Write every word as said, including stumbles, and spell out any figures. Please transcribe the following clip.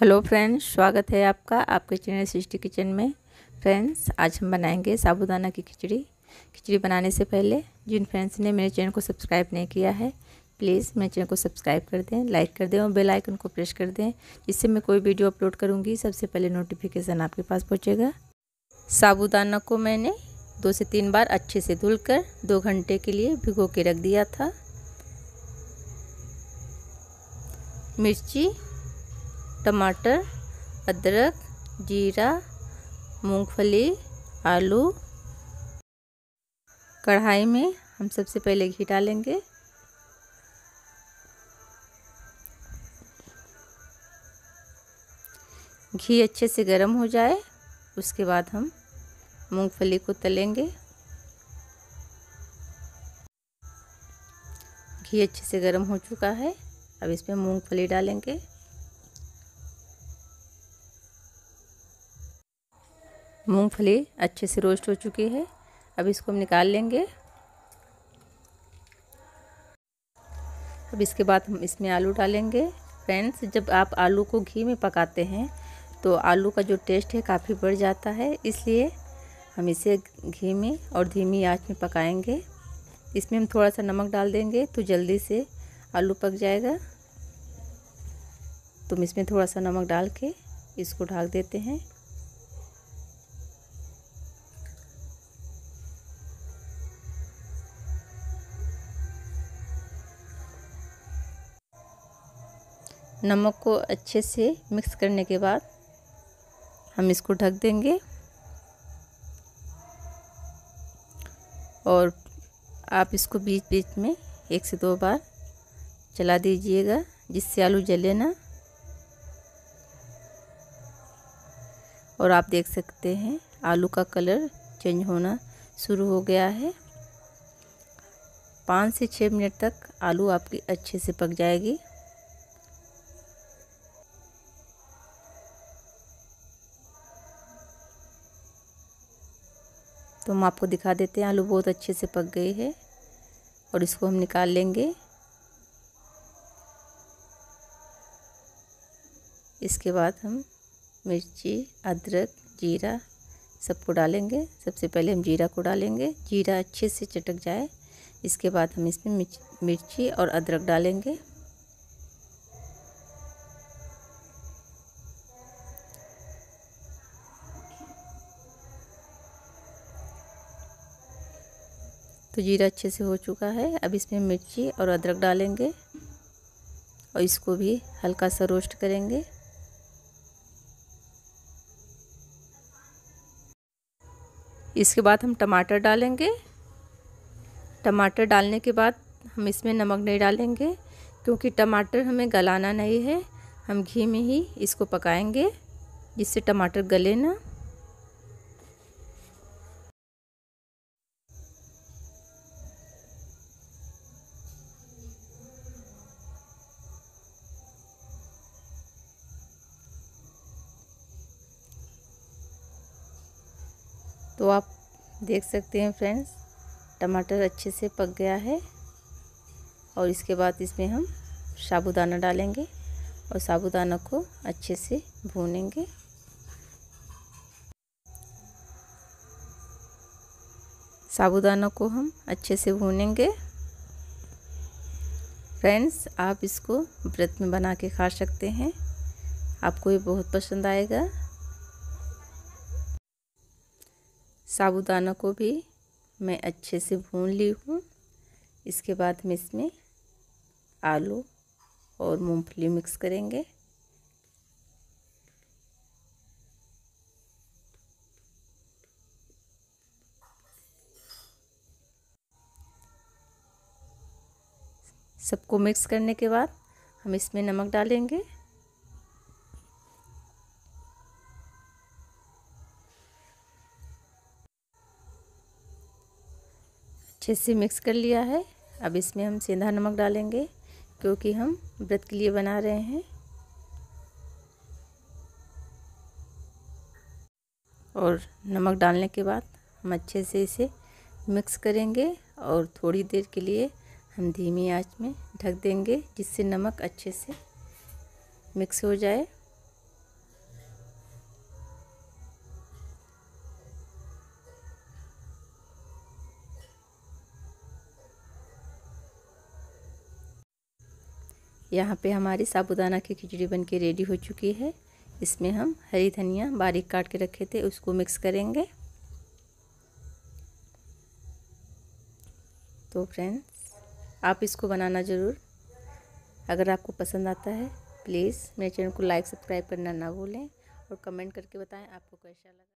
Hello friends, स्वागत है आपका आपके चैनल सृष्टि किचन में। फ्रेंड्स, आज हम बनाएंगे साबूदाना की खिचड़ी। खिचड़ी बनाने से पहले जिन फ्रेंड्स ने मेरे चैनल को सब्सक्राइब नहीं किया है, प्लीज़ मेरे चैनल को सब्सक्राइब कर दें, लाइक कर दें और बेल आइकन को प्रेस कर दें, जिससे मैं कोई वीडियो अपलोड करूँगी सबसे पहले नोटिफिकेशन आपके पास पहुँचेगा। साबूदाना को मैंने दो से तीन बार अच्छे से धुल कर दो घंटे के लिए भिगो के रख दिया था। मिर्ची, टमाटर, अदरक, जीरा, मूंगफली, आलू। कढ़ाई में हम सबसे पहले घी डालेंगे। घी अच्छे से गर्म हो जाए उसके बाद हम मूंगफली को तलेंगे। घी अच्छे से गर्म हो चुका है, अब इसमें मूंगफली डालेंगे। मूंगफली अच्छे से रोस्ट हो चुकी है, अब इसको हम निकाल लेंगे। अब इसके बाद हम इसमें आलू डालेंगे। फ्रेंड्स, जब आप आलू को घी में पकाते हैं तो आलू का जो टेस्ट है काफ़ी बढ़ जाता है, इसलिए हम इसे घी में और धीमी आंच में पकाएंगे। इसमें हम थोड़ा सा नमक डाल देंगे तो जल्दी से आलू पक जाएगा। तो हम इसमें थोड़ा सा नमक डाल के इसको ढक देते हैं। नमक को अच्छे से मिक्स करने के बाद हम इसको ढक देंगे। और आप इसको बीच बीच में एक से दो बार चला दीजिएगा, जिससे आलू जले ना। और आप देख सकते हैं आलू का कलर चेंज होना शुरू हो गया है। पाँच से छः मिनट तक आलू आपकी अच्छे से पक जाएगी। तो हम आपको दिखा देते हैं आलू बहुत अच्छे से पक गई है और इसको हम निकाल लेंगे। इसके बाद हम मिर्ची, अदरक, जीरा सबको डालेंगे। सबसे पहले हम जीरा को डालेंगे। जीरा अच्छे से चटक जाए इसके बाद हम इसमें मिर्च, मिर्ची और अदरक डालेंगे। तो जीरा अच्छे से हो चुका है, अब इसमें मिर्ची और अदरक डालेंगे और इसको भी हल्का सा रोस्ट करेंगे। इसके बाद हम टमाटर डालेंगे। टमाटर डालने के बाद हम इसमें नमक नहीं डालेंगे, क्योंकि टमाटर हमें गलाना नहीं है। हम घी में ही इसको पकाएंगे, जिससे टमाटर गले ना। तो आप देख सकते हैं फ्रेंड्स, टमाटर अच्छे से पक गया है। और इसके बाद इसमें हम साबूदाना डालेंगे और साबूदाना को अच्छे से भूनेंगे। साबूदाना को हम अच्छे से भूनेंगे। फ्रेंड्स, आप इसको व्रत में बना के खा सकते हैं, आपको ये बहुत पसंद आएगा। साबूदाना को भी मैं अच्छे से भून ली हूँ। इसके बाद हम इसमें आलू और मूंगफली मिक्स करेंगे। सबको मिक्स करने के बाद हम इसमें नमक डालेंगे। अच्छे से मिक्स कर लिया है, अब इसमें हम सेंधा नमक डालेंगे, क्योंकि हम व्रत के लिए बना रहे हैं। और नमक डालने के बाद हम अच्छे से इसे मिक्स करेंगे और थोड़ी देर के लिए हम धीमी आंच में ढक देंगे, जिससे नमक अच्छे से मिक्स हो जाए। यहाँ पे हमारी साबूदाना की खिचड़ी बनके रेडी हो चुकी है। इसमें हम हरी धनिया बारीक काट के रखे थे उसको मिक्स करेंगे। तो फ्रेंड्स आप इसको बनाना ज़रूर। अगर आपको पसंद आता है प्लीज़ मेरे चैनल को लाइक सब्सक्राइब करना ना भूलें और कमेंट करके बताएं आपको कैसा लगा।